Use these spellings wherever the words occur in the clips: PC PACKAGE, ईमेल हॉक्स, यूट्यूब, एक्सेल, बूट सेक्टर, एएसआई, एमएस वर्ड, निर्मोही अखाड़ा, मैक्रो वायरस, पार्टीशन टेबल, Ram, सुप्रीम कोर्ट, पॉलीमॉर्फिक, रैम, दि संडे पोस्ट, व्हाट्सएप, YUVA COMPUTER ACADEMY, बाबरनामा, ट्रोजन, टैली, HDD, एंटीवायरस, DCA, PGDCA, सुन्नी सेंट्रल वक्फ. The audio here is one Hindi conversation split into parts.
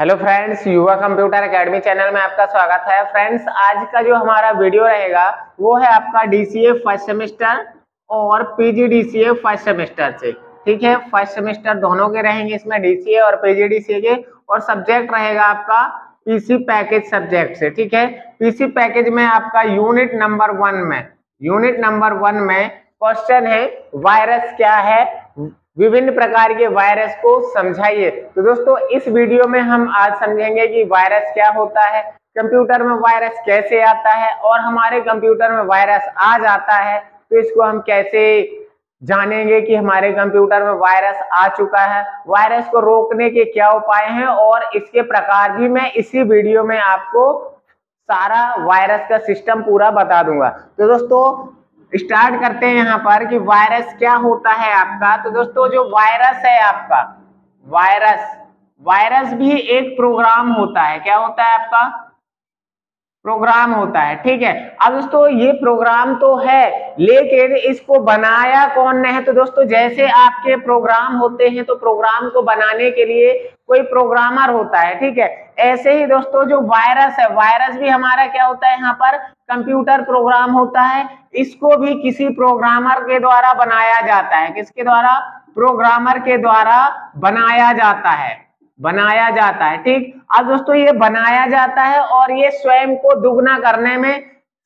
Hello friends, Yuva computer academy channel में आपका स्वागत है। फ्रेंड्स, आज का जो हमारा वीडियो रहेगा वो है आपका डीसीए फर्स्ट सेमेस्टर और पीजीडीसीए फर्स्ट सेमेस्टर से, ठीक है। फर्स्ट सेमेस्टर दोनों के रहेंगे इसमें, डीसीए और पीजीडीसीए के, और सब्जेक्ट रहेगा आपका पीसी पैकेज सब्जेक्ट से, ठीक है। पीसी पैकेज में आपका यूनिट नंबर 1 में क्वेश्चन है वायरस क्या है, विभिन्न प्रकार के वायरस को समझाइए। तो दोस्तों, इस वीडियो में हम आज समझेंगे कि वायरस क्या होता है, कंप्यूटर में वायरस कैसे आता है, और हमारे कंप्यूटर में वायरस आ जाता है तो इसको हम कैसे जानेंगे कि हमारे कंप्यूटर में वायरस आ चुका है, वायरस को रोकने के क्या उपाय हैं, और इसके प्रकार भी मैं इसी वीडियो में आपको सारा वायरस का सिस्टम पूरा बता दूंगा। तो दोस्तों, स्टार्ट करते हैं यहाँ पर कि वायरस क्या होता है आपका। तो दोस्तों, जो वायरस है आपका, वायरस भी एक प्रोग्राम होता है। क्या होता है आपका? प्रोग्राम होता है, ठीक है। अब दोस्तों, ये प्रोग्राम तो है, लेकिन इसको बनाया कौन ने है? तो दोस्तों, जैसे आपके प्रोग्राम होते हैं तो प्रोग्राम को बनाने के लिए कोई प्रोग्रामर होता है, ठीक है। ऐसे ही दोस्तों, जो वायरस है, वायरस भी हमारा क्या होता है यहाँ पर? कंप्यूटर प्रोग्राम होता है। इसको भी किसी प्रोग्रामर के द्वारा बनाया जाता है। किसके द्वारा? प्रोग्रामर के द्वारा बनाया जाता है, ठीक। अब दोस्तों, ये बनाया जाता है और ये स्वयं को दुगुना करने में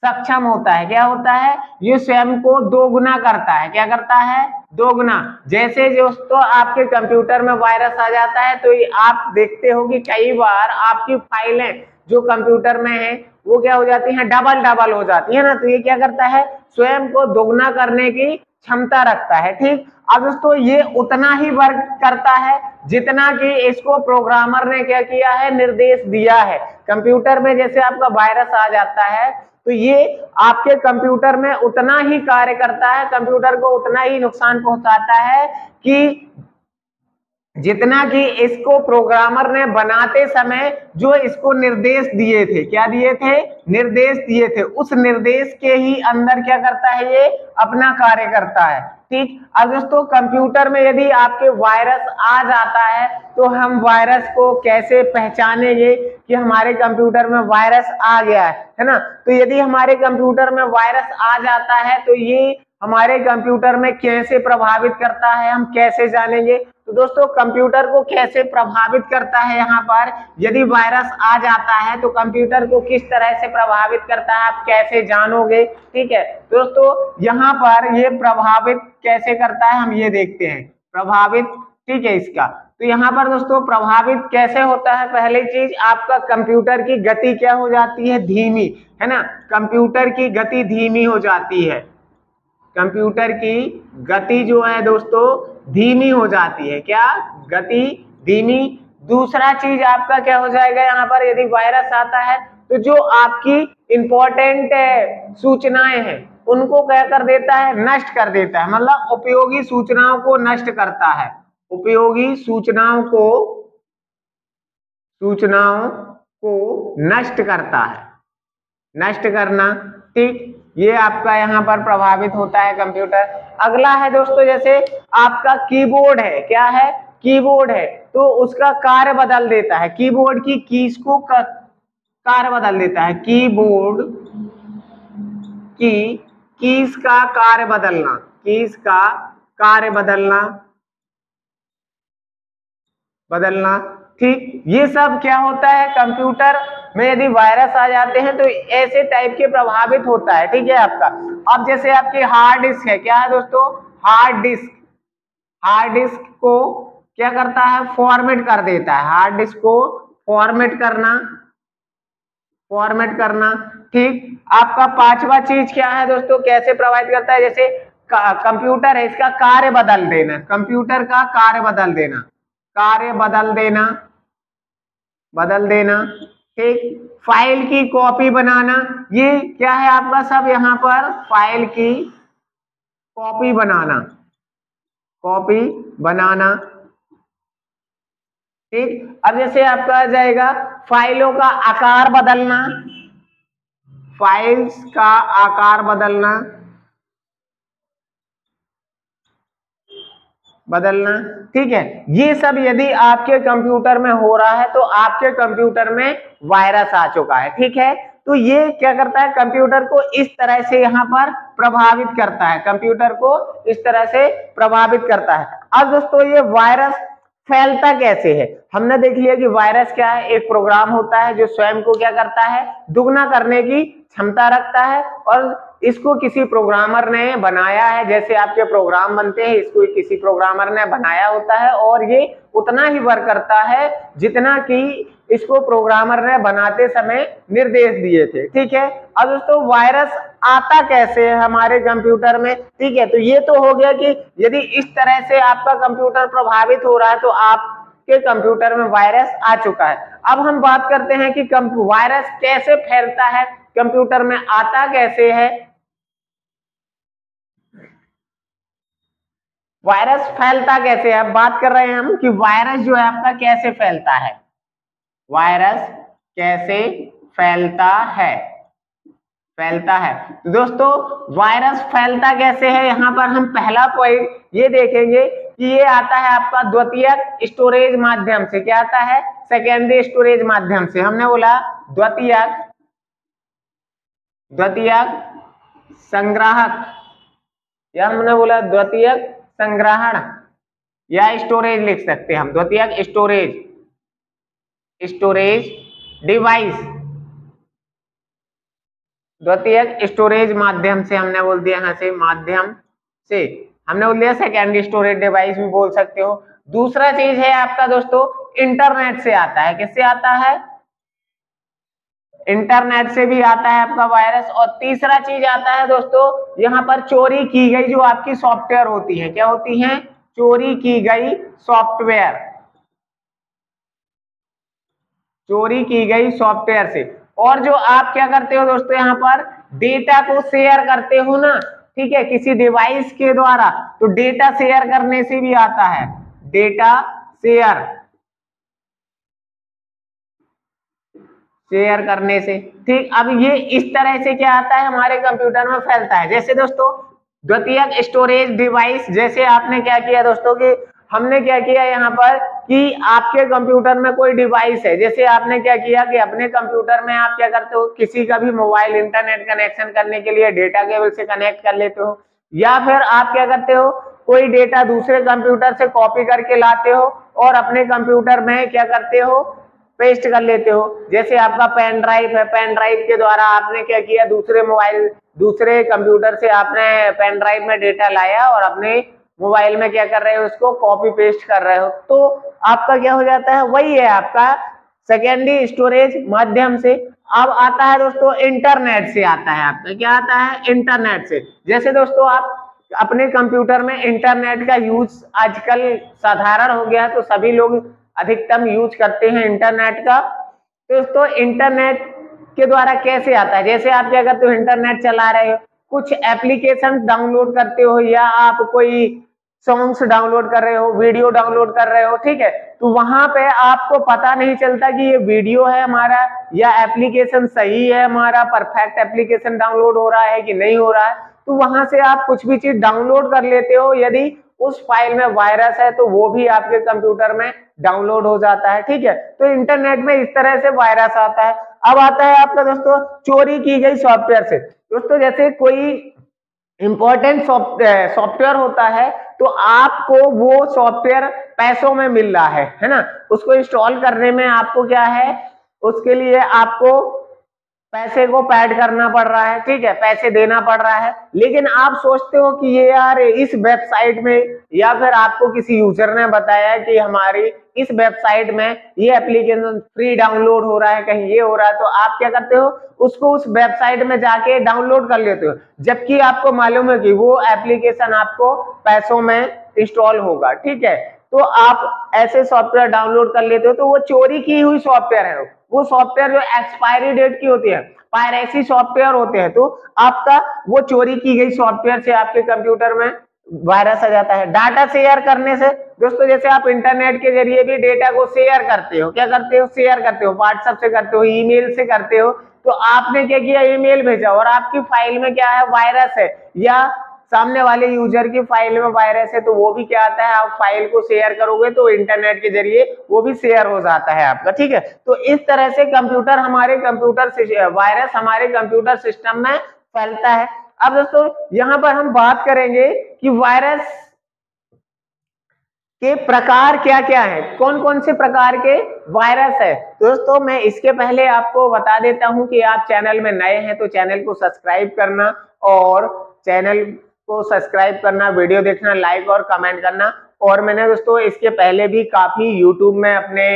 सक्षम होता है। क्या होता है? ये स्वयं को दोगुना करता है। क्या करता है? दोगुना। जैसे दोस्तों, आपके कंप्यूटर में वायरस आ जाता है तो आप देखते हो कि कई बार आपकी फाइलें जो कंप्यूटर में है वो क्या हो जाती है? डबल हो जाती है ना। तो ये क्या करता है? स्वयं को दोगुना करने की क्षमता रखता है, ठीक। अब दोस्तों, ये उतना ही वर्क करता है जितना कि इसको प्रोग्रामर ने क्या किया है? निर्देश दिया है। कंप्यूटर में जैसे आपका वायरस आ जाता है तो ये आपके कंप्यूटर में उतना ही कार्य करता है, कंप्यूटर को उतना ही नुकसान पहुंचाता है कि जितना कि इसको प्रोग्रामर ने बनाते समय जो इसको निर्देश दिए थे। क्या दिए थे? निर्देश दिए थे। उस निर्देश के ही अंदर क्या करता है? ये अपना कार्य करता है, ठीक। अब दोस्तों, कंप्यूटर में यदि आपके वायरस आ जाता है तो हम वायरस को कैसे पहचानेंगे कि हमारे कंप्यूटर में वायरस आ गया है ना। तो यदि हमारे कंप्यूटर में वायरस आ जाता है तो ये हमारे कंप्यूटर में कैसे प्रभावित करता है, हम कैसे जानेंगे? तो दोस्तों, कंप्यूटर को कैसे प्रभावित करता है यहाँ पर? यदि वायरस आ जाता है तो कंप्यूटर को किस तरह से प्रभावित करता है, आप कैसे जानोगे, ठीक है। दोस्तों, यहाँ पर ये प्रभावित कैसे करता है, हम ये देखते हैं। प्रभावित, ठीक है, इसका तो यहाँ पर दोस्तों प्रभावित कैसे होता है? पहली चीज, आपका कंप्यूटर की गति क्या हो जाती है? धीमी, है ना। कंप्यूटर की गति धीमी हो जाती है। कंप्यूटर की गति जो है दोस्तों धीमी हो जाती है। क्या? गति धीमी। दूसरा चीज आपका क्या हो जाएगा यहाँ पर? यदि वायरस आता है तो जो आपकी इंपॉर्टेंट सूचनाएं हैं उनको क्या कर देता है? नष्ट कर देता है। मतलब उपयोगी सूचनाओं को नष्ट करता है। उपयोगी सूचनाओं को नष्ट करता है। नष्ट करना, ठीक। ये आपका यहाँ पर प्रभावित होता है कंप्यूटर। अगला है दोस्तों, जैसे आपका कीबोर्ड है। क्या है? कीबोर्ड है तो उसका कार्य बदल देता है। कीबोर्ड की कीज को कार्य बदल देता है। कीबोर्ड की कीज का कार्य बदलना, ठीक। ये सब क्या होता है? कंप्यूटर में यदि वायरस आ जाते हैं तो ऐसे टाइप के प्रभावित होता है, ठीक है आपका। अब जैसे आपकी हार्ड डिस्क है। क्या है दोस्तों? हार्ड डिस्क को क्या करता है? फॉर्मेट कर देता है। हार्ड डिस्क को फॉर्मेट करना, ठीक। आपका पांचवा चीज क्या है दोस्तों? कैसे प्रभावित करता है? जैसे कंप्यूटर है, इसका कार्य बदल देना। कंप्यूटर का कार्य बदल देना, ठीक। फाइल की कॉपी बनाना, ये क्या है आपका? सब यहाँ पर फाइल की कॉपी बनाना, ठीक। अब जैसे आपका आ जाएगा फाइलों का आकार बदलना, फाइल्स का आकार बदलना, बदलना, ठीक है। ये सब यदि आपके कंप्यूटर में हो रहा है तो आपके कंप्यूटर में वायरस आ चुका है, ठीक है। तो ये क्या करता है, कंप्यूटर को इस तरह से यहाँ पर प्रभावित करता है, कंप्यूटर को इस तरह से प्रभावित करता है। अब दोस्तों ये वायरस फैलता कैसे है, हमने देख लिया कि वायरस क्या है, एक प्रोग्राम होता है जो स्वयं को क्या करता है, दुगना करने की क्षमता रखता है और इसको किसी प्रोग्रामर ने बनाया है। जैसे आपके प्रोग्राम बनते हैं, इसको किसी प्रोग्रामर ने बनाया होता है और ये उतना ही वर्क करता है जितना कि इसको प्रोग्रामर ने बनाते समय निर्देश दिए थे, ठीक है। अब दोस्तों वायरस आता कैसे है हमारे कंप्यूटर में, ठीक है। तो ये तो हो गया कि यदि इस तरह से आपका कंप्यूटर प्रभावित हो रहा है तो आपके कंप्यूटर में वायरस आ चुका है। अब हम बात करते हैं कि वायरस कैसे फैलता है, कंप्यूटर में आता कैसे है। वायरस फैलता कैसे है, बात कर रहे हैं हम कि वायरस जो है आपका कैसे फैलता है, वायरस कैसे फैलता है। दोस्तों वायरस फैलता कैसे है, यहाँ पर हम पहला पॉइंट ये देखेंगे कि ये आता है आपका द्वितीयक स्टोरेज माध्यम से। क्या आता है, सेकेंडरी स्टोरेज माध्यम से। हमने बोला द्वितीयक संग्राहक या हमने बोला द्वितीयक संग्रहण या स्टोरेज लिख सकते हैं हम, द्वितीयक स्टोरेज डिवाइस, द्वितीयक स्टोरेज माध्यम से हमने बोल दिया, यहाँ से माध्यम से हमने बोल दिया सेकेंडरी स्टोरेज डिवाइस भी बोल सकते हो। दूसरा चीज है आपका दोस्तों इंटरनेट से आता है, किससे आता है, इंटरनेट से भी आता है आपका वायरस। और तीसरा चीज आता है दोस्तों यहाँ पर चोरी की गई जो आपकी सॉफ्टवेयर होती है, क्या होती है, चोरी की गई सॉफ्टवेयर से। और जो आप क्या करते हो दोस्तों यहाँ पर डेटा को शेयर करते हो ना, ठीक है, किसी डिवाइस के द्वारा, तो डेटा शेयर करने से भी आता है, डेटा शेयर करने से, ठीक। अब ये इस तरह से क्या आता है हमारे कंप्यूटर में फैलता है। जैसे दोस्तों द्वितीयक स्टोरेज डिवाइस, जैसे आपने क्या किया दोस्तों कि हमने क्या किया यहाँ पर कि आपके कंप्यूटर में कोई डिवाइस है, जैसे आपने क्या किया कि अपने कंप्यूटर में आप क्या करते हो, किसी का भी मोबाइल इंटरनेट कनेक्शन करने के लिए डेटा केबल से कनेक्ट कर लेते हो, या फिर आप क्या करते हो कोई डेटा दूसरे कंप्यूटर से कॉपी करके लाते हो और अपने कंप्यूटर में क्या करते हो, पेस्ट कर लेते हो। जैसे आपका पेन ड्राइव है, पेन ड्राइव के द्वारा आपने क्या किया, दूसरे कंप्यूटर से आपने पेन ड्राइव में डेटा लाया और अपने मोबाइल में क्या कर रहे हो, उसको कॉपी पेस्ट कर रहे हो, तो आपका क्या हो जाता है, वही है आपका सेकेंडरी स्टोरेज माध्यम से। अब आता है दोस्तों इंटरनेट से आता है आपका, क्या आता है, इंटरनेट से। जैसे दोस्तों आप अपने कंप्यूटर में इंटरनेट का यूज आजकल साधारण हो गया, तो सभी लोग अधिकतम यूज करते हैं इंटरनेट का। दोस्तों इंटरनेट के द्वारा कैसे आता है, जैसे आप क्या करते हो इंटरनेट चला रहे हो, कुछ एप्लीकेशन डाउनलोड करते हो या आप कोई सॉन्ग्स डाउनलोड कर रहे हो, वीडियो डाउनलोड कर रहे हो, ठीक है, तो वहां पे आपको पता नहीं चलता कि ये वीडियो है हमारा या एप्लीकेशन सही है हमारा, परफेक्ट एप्लीकेशन डाउनलोड हो रहा है कि नहीं हो रहा है, तो वहां से आप कुछ भी चीज डाउनलोड कर लेते हो। यदि उस फाइल में वायरस है तो वो भी आपके कंप्यूटर में डाउनलोड हो जाता है, ठीक है। तो इंटरनेट में इस तरह से वायरस आता है। अब आता है आपका दोस्तों चोरी की गई सॉफ्टवेयर से। दोस्तों जैसे कोई इंपॉर्टेंट सॉफ्टवेयर होता है तो आपको वो सॉफ्टवेयर पैसों में मिल रहा है ना, उसको इंस्टॉल करने में आपको क्या है, उसके लिए आपको पैसे को पैड करना पड़ रहा है, ठीक है, पैसे देना पड़ रहा है। लेकिन आप सोचते हो कि ये यार इस वेबसाइट में या फिर आपको किसी यूजर ने बताया कि हमारी इस वेबसाइट में ये एप्लीकेशन फ्री डाउनलोड हो रहा है, कहीं ये हो रहा है, तो आप क्या करते हो उसको उस वेबसाइट में जाके डाउनलोड कर लेते हो, जबकि आपको मालूम है कि वो एप्लीकेशन आपको पैसों में इंस्टॉल होगा, ठीक है। तो आप ऐसे सॉफ्टवेयर डाउनलोड कर लेते हो, तो वो चोरी की हुई सॉफ्टवेयर है। वो सॉफ्टवेयर जो एक्सपायरी डेट की होती है, पायरेसी सॉफ्टवेयर होते हैं, तो आपका वो चोरी की गई सॉफ्टवेयर से आपके कंप्यूटर में वायरस आ जाता है। डाटा शेयर करने से दोस्तों, जैसे आप इंटरनेट के जरिए भी डेटा को शेयर करते हो, क्या करते हो, शेयर करते हो, व्हाट्सएप से करते हो, ईमेल से करते हो, तो आपने क्या किया, ईमेल भेजा और आपकी फाइल में क्या है, वायरस है या सामने वाले यूजर की फाइल में वायरस है तो वो भी क्या आता है, आप फाइल को शेयर करोगे तो इंटरनेट के जरिए वो भी शेयर हो जाता है आपका, ठीक है। तो इस तरह से कंप्यूटर हमारे कंप्यूटर वायरस हमारे कंप्यूटर सिस्टम में फैलता है। अब दोस्तों यहाँ पर हम बात करेंगे कि वायरस के प्रकार क्या क्या है, कौन कौन से प्रकार के वायरस है। दोस्तों मैं इसके पहले आपको बता देता हूं कि आप चैनल में नए हैं तो चैनल को सब्सक्राइब करना, और चैनल को सब्सक्राइब करना, वीडियो देखना, लाइक और कमेंट करना। और मैंने दोस्तों इसके पहले भी काफी यूट्यूब में अपने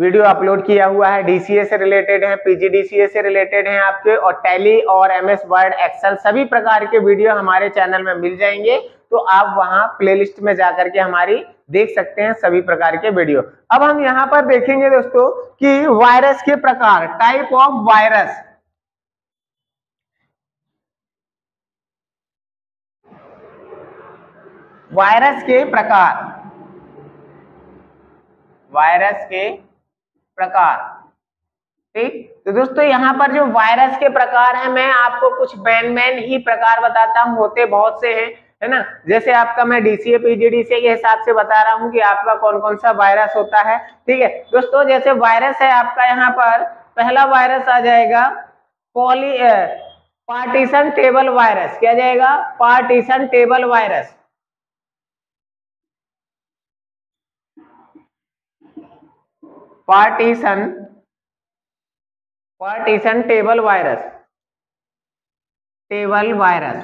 वीडियो अपलोड किया हुआ है, डीसीए से रिलेटेड है, पीजीडीसीए से रिलेटेड है आपके, और टैली और एमएस वर्ड एक्सेल सभी प्रकार के वीडियो हमारे चैनल में मिल जाएंगे, तो आप वहां प्लेलिस्ट में जाकर के हमारी देख सकते हैं सभी प्रकार के वीडियो। अब हम यहाँ पर देखेंगे दोस्तों कि वायरस के प्रकार, टाइप ऑफ वायरस। वायरस के प्रकार, वायरस के प्रकार, ठीक। तो दोस्तों यहाँ पर जो वायरस के प्रकार है मैं आपको कुछ मैन ही प्रकार बताता हूँ, होते बहुत से हैं, है ना। जैसे आपका मैं डीसीए पीजीडीसीए के हिसाब से बता रहा हूँ कि आपका कौन कौन सा वायरस होता है, ठीक है दोस्तों। जैसे वायरस है आपका, यहाँ पर पहला वायरस आ जाएगा पार्टीशन टेबल वायरस। क्या जाएगा? पार्टीशन टेबल virus. पार्टीशन टेबल virus, table virus,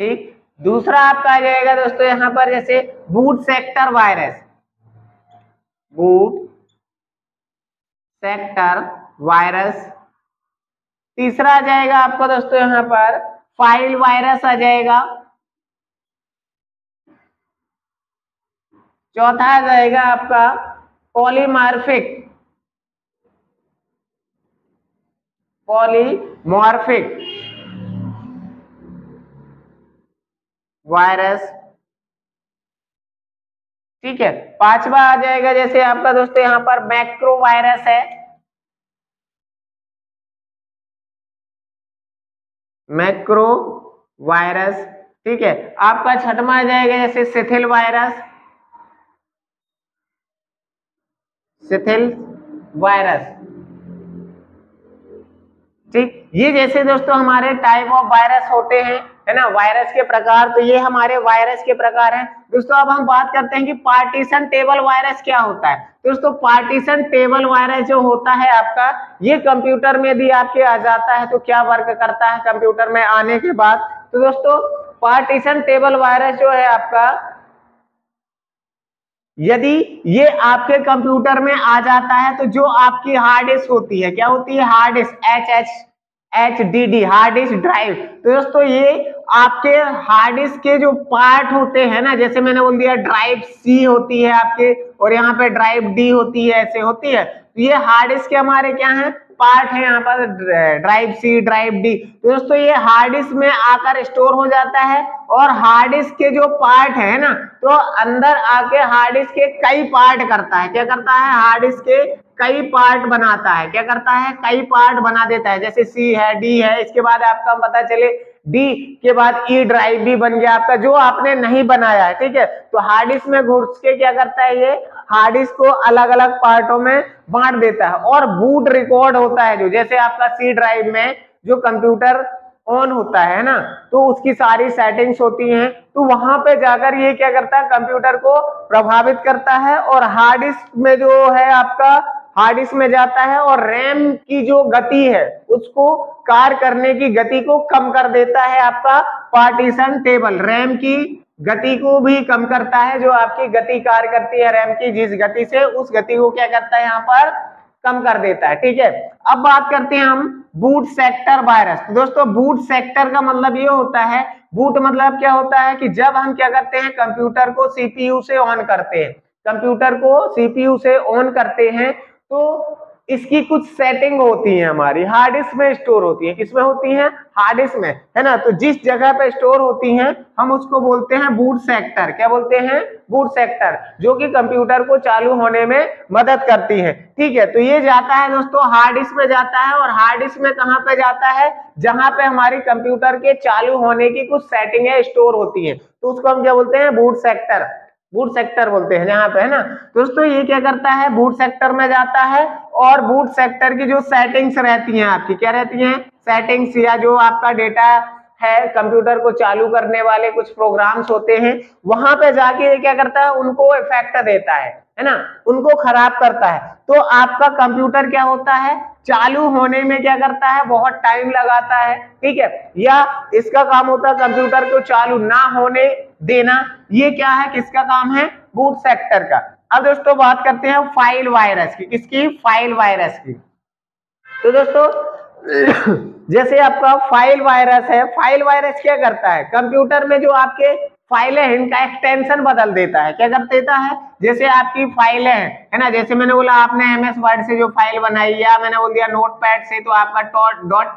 ठीक। दूसरा आपका आ जाएगा दोस्तों यहां पर जैसे बूट सेक्टर virus, बूट सेक्टर virus. तीसरा आ जाएगा आपको दोस्तों यहां पर फाइल वायरस आ जाएगा। चौथा आ जाएगा आपका पॉलीमॉर्फिक, पॉलीमॉर्फिक वायरस, ठीक है। पांचवा आ जाएगा जैसे आपका दोस्तों यहां पर मैक्रो वायरस है, मैक्रो वायरस, ठीक है। आपका छठवा आ जाएगा जैसे शिथिल वायरस, शिथिल वायरस, ठीक। ये जैसे दोस्तों हमारे टाइप ऑफ वायरस होते हैं, है ना, वायरस के प्रकार। तो ये हमारे वायरस के प्रकार हैं दोस्तों। अब हम बात करते हैं कि पार्टीशन टेबल वायरस क्या होता है। दोस्तों पार्टीशन टेबल वायरस जो होता है आपका, ये कंप्यूटर में भी आपके आ जाता है, तो क्या वर्क करता है कंप्यूटर में आने के बाद। तो दोस्तों पार्टीशन टेबल वायरस जो है आपका, यदि ये आपके कंप्यूटर में आ जाता है तो जो आपकी हार्ड डिस्क होती है, क्या होती है? Hard disk, HDD hard disk drive. तो दोस्तों ये आपके हार्ड डिस्क के जो पार्ट होते हैं ना, जैसे मैंने बोल दिया ड्राइव C होती है आपके, और यहाँ पे ड्राइव D होती है, ऐसे होती है। तो ये हार्ड डिस्क के हमारे क्या है, पार्ट है, यहाँ पर ड्राइव C ड्राइव D। तो दोस्तों ये हार्ड डिस्क में आकर स्टोर हो जाता है, और हार्ड डिस्क के जो पार्ट है ना, तो अंदर आके हार्ड डिस्क के कई पार्ट करता है। क्या करता है? हार्ड डिस्क के कई पार्ट बनाता है। क्या करता है? कई पार्ट बना देता है। जैसे C है, D है, इसके बाद आपका पता चले D के बाद E ड्राइव भी बन गया आपका, जो आपने नहीं बनाया है, ठीक है। तो हार्ड डिस्क में घुस के क्या करता है, ये हार्ड डिस्क को अलग अलग पार्टों में बांट देता है। और बूट रिकॉर्ड होता है जो, जैसे आपका C ड्राइव में जो कंप्यूटर ऑन होता है ना, तो उसकी सारी सेटिंग्स होती हैं, तो वहां पे जाकर ये क्या करता है, कंप्यूटर को प्रभावित करता है, और हार्ड डिस्क में जो है आपका, हार्ड डिस्क में जाता है और रैम की जो गति है उसको, कार्य करने की गति को कम कर देता है आपका पार्टीशन टेबल। रैम की गति को भी कम करता है, जो आपकी गति कार्य करती है रैम की, जिस गति से, उस गति को क्या करता है यहाँ पर कम कर देता है, ठीक है। अब बात करते हैं हम बूट सेक्टर वायरस। दोस्तों बूट सेक्टर का मतलब ये होता है, बूट मतलब क्या होता है कि जब हम क्या करते हैं, कंप्यूटर को सीपीयू से ऑन करते हैं, कंप्यूटर को सीपीयू से ऑन करते हैं, तो इसकी कुछ सेटिंग होती है हमारी, हार्ड डिस्क में स्टोर होती है। किसमें होती है? हार्ड डिस्क में, है ना। तो जिस जगह पे स्टोर होती है हम उसको बोलते हैं बूट सेक्टर। क्या बोलते हैं? बूट सेक्टर, जो कि कंप्यूटर को चालू होने में मदद करती है। ठीक है, तो ये जाता है दोस्तों हार्ड डिस्क में जाता है, और हार्ड डिस्क में कहां पे जाता है? जहां पे हमारी कंप्यूटर के चालू होने की कुछ सेटिंगें स्टोर होती हैं, तो उसको हम क्या बोलते हैं? बूट सेक्टर, बूट सेक्टर बोलते हैं जहां पे, है ना। दोस्तों ये क्या करता है? बूट सेक्टर में जाता है, और बूट सेक्टर की जो सेटिंग्स रहती हैं आपकी, क्या रहती हैं? सेटिंग्स, या जो आपका डेटा है कंप्यूटर को चालू करने वाले कुछ प्रोग्राम्स होते हैं, वहां पे जाके ये क्या करता है? उनको इफेक्ट देता है ना, उनको खराब करता है। तो आपका कंप्यूटर क्या होता है? चालू होने में क्या करता है? बहुत टाइम लगाता है। ठीक है, या इसका काम होता है कंप्यूटर को चालू ना होने देना। ये क्या है? किसका काम है? बूट सेक्टर का। अब दोस्तों बात करते हैं फाइल वायरस की। किसकी? फाइल वायरस की। तो दोस्तों जैसे आपका फाइल वायरस है, फाइल वायरस क्या करता है? कंप्यूटर में जो आपके फाइलें हैं इनका एक्सटेंशन बदल देता है। क्या कर देता है? जैसे आपकी फाइलें हैं, है ना, जैसे मैंने बोला आपने एमएस वर्ड से जो फाइल बनाई, या मैंने बोल दिया नोटपैड से, तो आपका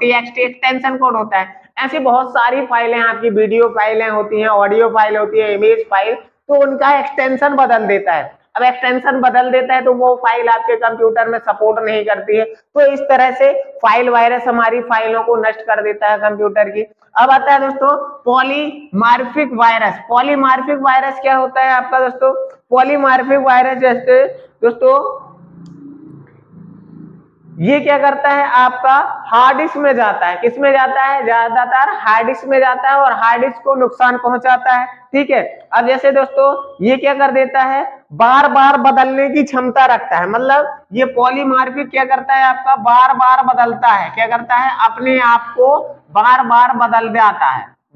.txt एक्सटेंशन कोड होता है। ऐसी बहुत सारी फाइलें आपकी वीडियो फाइलें होती हैं, ऑडियो फाइल होती है, इमेज फाइल, तो उनका एक्सटेंशन बदल देता है। अब एक्सटेंशन बदल देता है तो वो फाइल आपके कंप्यूटर में सपोर्ट नहीं करती है। तो इस तरह से फाइल वायरस हमारी फाइलों को नष्ट कर देता है कंप्यूटर की। अब आता है दोस्तों पॉलीमार्फिक वायरस। पॉलीमार्फिक वायरस क्या होता है आपका दोस्तों? पॉलीमार्फिक वायरस जैसे दोस्तों ये क्या करता है? आपका हार्ड डिस्क में जाता है। किसमें जाता है? ज्यादातर हार्ड डिस्क में जाता है, और हार्ड डिस्क को नुकसान पहुंचाता है। ठीक है, अब जैसे दोस्तों ये क्या कर देता है? बार बार बदलने की क्षमता रखता है। मतलब ये पॉलीमार्फिक क्या करता है? आपका बार बार बदलता है। क्या करता है? अपने आप को बार बार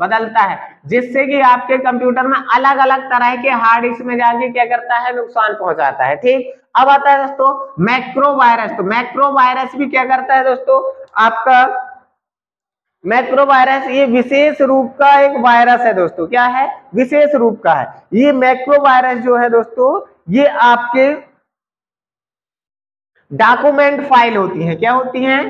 बदलता है, जिससे कि आपके कंप्यूटर में अलग अलग तरह के हार्ड डिस्क में जाके क्या करता है? नुकसान पहुंचाता है। ठीक, अब आता है दोस्तों मैक्रोवायरस। तो मैक्रोवायरस भी क्या करता है दोस्तों? आपका मैक्रोवायरस ये विशेष रूप का एक वायरस है दोस्तों। क्या है? विशेष रूप का है। ये मैक्रोवायरस जो है दोस्तों, ये आपके डॉक्यूमेंट फाइल होती है। क्या होती है?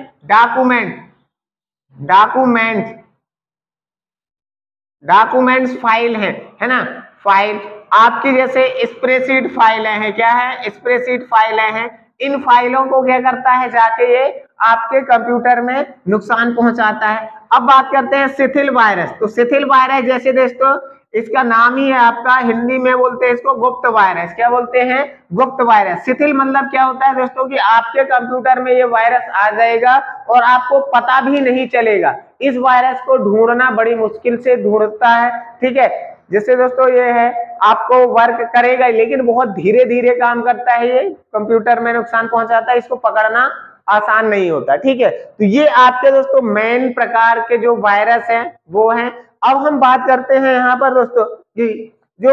डॉक्यूमेंट्स फाइल है ना। फाइल आपकी जैसे स्प्रेडशीट फाइलें हैं। क्या है? स्प्रेडशीट फाइलें हैं। इन फाइलों को क्या करता है? जाके ये आपके कंप्यूटर में नुकसान पहुंचाता है। अब बात करते हैं शिथिल वायरस। तो शिथिल वायरस जैसे दोस्तों इसका नाम ही है आपका, हिंदी में बोलते हैं इसको गुप्त वायरस। क्या बोलते हैं? गुप्त वायरस। शिथिल मतलब क्या होता है दोस्तों? कि आपके कंप्यूटर में ये वायरस आ जाएगा और आपको पता भी नहीं चलेगा। इस वायरस को ढूंढना बड़ी मुश्किल से ढूंढता है। ठीक है, जैसे दोस्तों ये है आपको वर्क करेगा, लेकिन बहुत धीरे धीरे काम करता है, ये कंप्यूटर में नुकसान पहुंचाता है, इसको पकड़ना आसान नहीं होता। ठीक है, तो ये आपके दोस्तों मेन प्रकार के जो वायरस हैं वो हैं। अब हम बात करते हैं यहाँ पर दोस्तों कि जो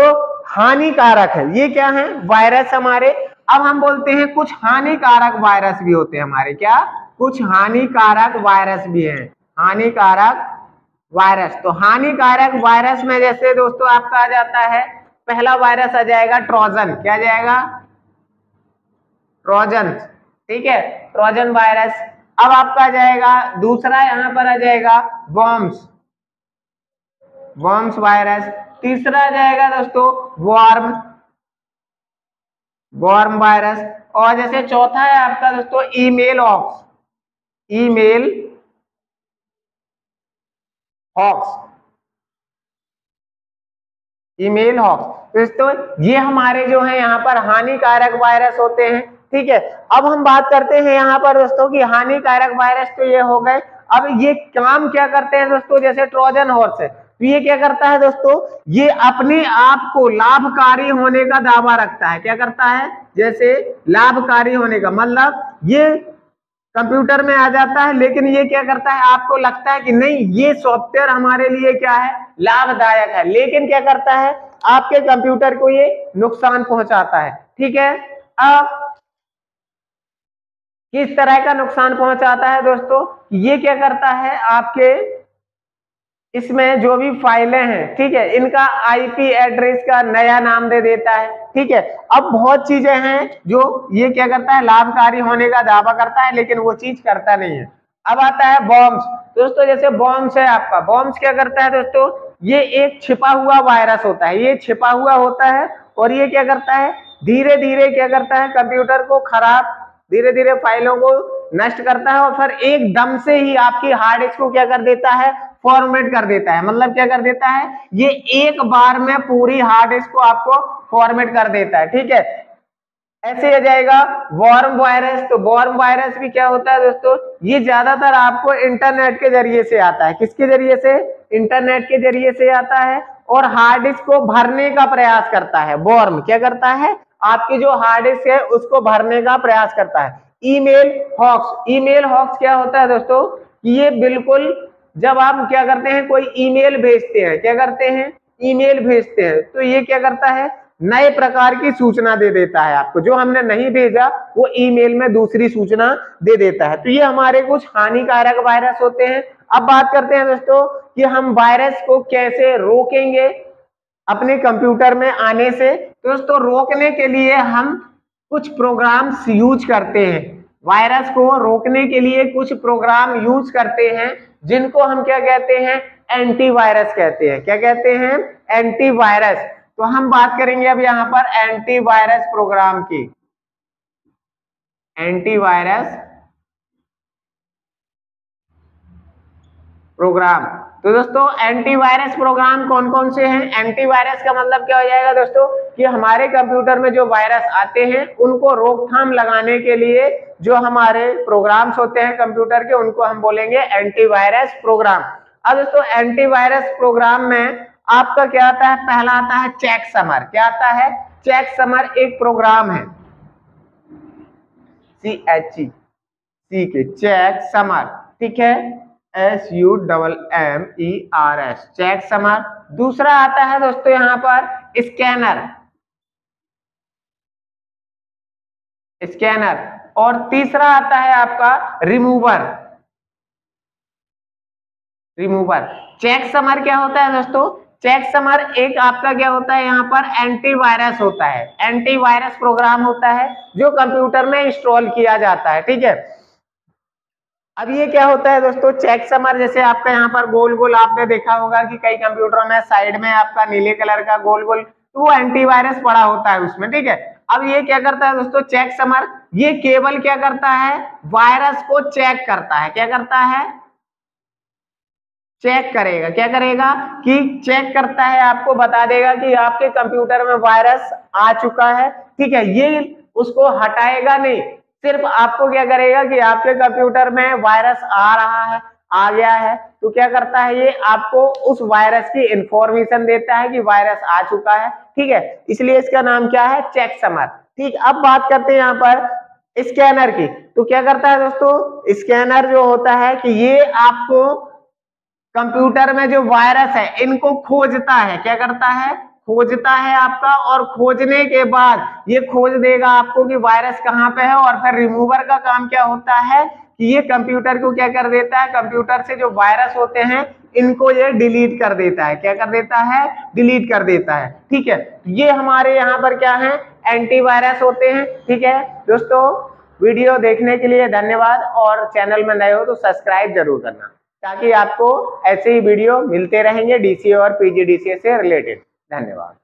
हानिकारक है, ये क्या है? वायरस हमारे। अब हम बोलते हैं कुछ हानिकारक वायरस भी होते हैं हमारे। क्या? कुछ हानिकारक वायरस भी हैं, हानिकारक वायरस। तो हानिकारक वायरस में जैसे दोस्तों आपका आ जाता है, पहला वायरस आ जाएगा ट्रोजन। क्या जाएगा? ट्रोजन। ठीक है, ट्रोजन वायरस। अब आपका जाएगा दूसरा, यहाँ पर आ जाएगा वर्म्स वायरस। तीसरा जाएगा दोस्तों वर्म वायरस। और जैसे चौथा है आपका दोस्तों ईमेल हॉक्स। दोस्तों ये हमारे जो है यहाँ पर हानिकारक वायरस होते हैं। ठीक है, अब हम बात करते हैं यहाँ पर दोस्तों कि हानिकारक वायरस तो ये हो गए। अब ये काम क्या करते हैं दोस्तों? जैसे ट्रोजन हॉर्स है, तो ये क्या करता है दोस्तों? ये अपने आप को लाभकारी होने का दावा रखता है। क्या करता है? जैसे लाभकारी होने का मतलब ये कंप्यूटर में आ जाता है, लेकिन ये क्या करता है? आपको लगता है कि नहीं ये सॉफ्टवेयर हमारे लिए क्या है? लाभदायक है, लेकिन क्या करता है? आपके कंप्यूटर को ये नुकसान पहुंचाता है। ठीक है, अब किस तरह का नुकसान पहुंचाता है दोस्तों? ये क्या करता है? आपके इसमें जो भी फाइलें हैं, ठीक है, इनका आईपी एड्रेस का नया नाम दे देता है, ठीक है। अब बहुत चीजें हैं जो ये क्या करता है, लाभकारी होने का दावा करता है लेकिन वो चीज करता नहीं है। अब आता है बॉम्ब्स। दोस्तों जैसे बॉम्ब्स है आपका, बॉम्ब्स क्या करता है दोस्तों, ये एक छिपा हुआ वायरस होता है, ये छिपा हुआ होता है और ये क्या करता है, धीरे धीरे क्या करता है, कंप्यूटर को खराब, धीरे धीरे फाइलों को नष्ट करता है और फिर एकदम से ही आपकी हार्ड डिस्क को क्या कर देता है, फॉर्मेट कर देता है। मतलब क्या कर देता है, ये एक बार में पूरी हार्ड डिस्क को आपको फॉर्मेट कर देता है, ठीक है। ऐसे आ जाएगा वॉर्म वायरस। तो वॉर्म वायरस भी क्या होता है दोस्तों, ये ज्यादातर आपको इंटरनेट के जरिए से आता है। किसके जरिए से, इंटरनेट के जरिए से आता है और हार्ड डिस्क को भरने का प्रयास करता है। वॉर्म क्या करता है, आपकी जो हार्ड डिस्क है उसको भरने का प्रयास करता है। ईमेल हॉक्स, ईमेल हॉक्स क्या होता है दोस्तों, ये बिल्कुल जब आप क्या करते हैं, कोई ईमेल भेजते हैं, क्या करते हैं, ईमेल भेजते हैं, तो ये क्या करता है, नए प्रकार की सूचना दे देता है आपको, जो हमने नहीं भेजा वो ईमेल में दूसरी सूचना दे देता है। तो ये हमारे कुछ हानिकारक वायरस होते हैं। अब बात करते हैं दोस्तों कि हम वायरस को कैसे रोकेंगे अपने कंप्यूटर में आने से। दोस्तों रोकने के लिए हम कुछ प्रोग्राम्स यूज करते हैं, वायरस को रोकने के लिए कुछ प्रोग्राम यूज करते हैं, जिनको हम क्या कहते हैं, एंटीवायरस कहते हैं। क्या कहते हैं, एंटीवायरस। तो हम बात करेंगे अब यहाँ पर एंटीवायरस प्रोग्राम की। एंटीवायरस प्रोग्राम, तो दोस्तों एंटीवायरस प्रोग्राम कौन कौन से हैं। एंटीवायरस का मतलब क्या हो जाएगा दोस्तों, कि हमारे कंप्यूटर में जो वायरस आते हैं उनको रोकथाम लगाने के लिए जो हमारे प्रोग्राम्स होते हैं कंप्यूटर के, उनको हम बोलेंगे एंटीवायरस प्रोग्राम। अब दोस्तों एंटीवायरस प्रोग्राम में आपका क्या आता है, पहला आता है चेक समर। क्या आता है, चेक समर एक प्रोग्राम है, CHECK, चेक समर, ठीक है, SUMMERS, चेक समर। दूसरा आता है दोस्तों यहाँ पर स्कैनर, स्कैनर, और तीसरा आता है आपका रिमूवर, रिमूवर। चेक समर क्या होता है दोस्तों, चेक समर एक आपका क्या होता है, यहाँ पर एंटीवायरस होता है, एंटीवायरस प्रोग्राम होता है जो कंप्यूटर में इंस्टॉल किया जाता है, ठीक है। अब ये क्या होता है दोस्तों, चेक समर, जैसे आपका यहाँ पर गोल गोल आपने देखा होगा कि कई कंप्यूटरों में साइड में आपका नीले कलर का गोल गोल, तो वो एंटीवायरस पड़ा होता है उसमें, ठीक है। अब ये क्या करता है दोस्तों, चेक समर, ये केवल क्या करता है, वायरस को चेक करता है। क्या करता है, चेक करेगा, क्या करेगा कि चेक करता है, आपको बता देगा कि आपके कंप्यूटर में वायरस आ चुका है, ठीक है। ये उसको हटाएगा नहीं, सिर्फ आपको क्या करेगा कि आपके कंप्यूटर में वायरस आ रहा है, आ गया है, तो क्या करता है, ये आपको उस वायरस की इंफॉर्मेशन देता है कि वायरस आ चुका है, ठीक है। इसलिए इसका नाम क्या है, चेक समर, ठीक। अब बात करते हैं यहाँ पर स्कैनर की। तो क्या करता है दोस्तों, स्कैनर जो होता है कि ये आपको कंप्यूटर में जो वायरस है इनको खोजता है। क्या करता है, खोजता है आपका, और खोजने के बाद ये खोज देगा आपको कि वायरस कहाँ पे है। और फिर रिमूवर का काम क्या होता है कि ये कंप्यूटर को क्या कर देता है, कंप्यूटर से जो वायरस होते हैं इनको ये डिलीट कर देता है। क्या कर देता है, डिलीट कर देता है, ठीक है। ये हमारे यहाँ पर क्या है, एंटीवायरस होते हैं, ठीक है। दोस्तों वीडियो देखने के लिए धन्यवाद, और चैनल में नए हो तो सब्सक्राइब जरूर करना, ताकि आपको ऐसे ही वीडियो मिलते रहेंगे DCA और PGDCA से रिलेटेड। धन्यवाद।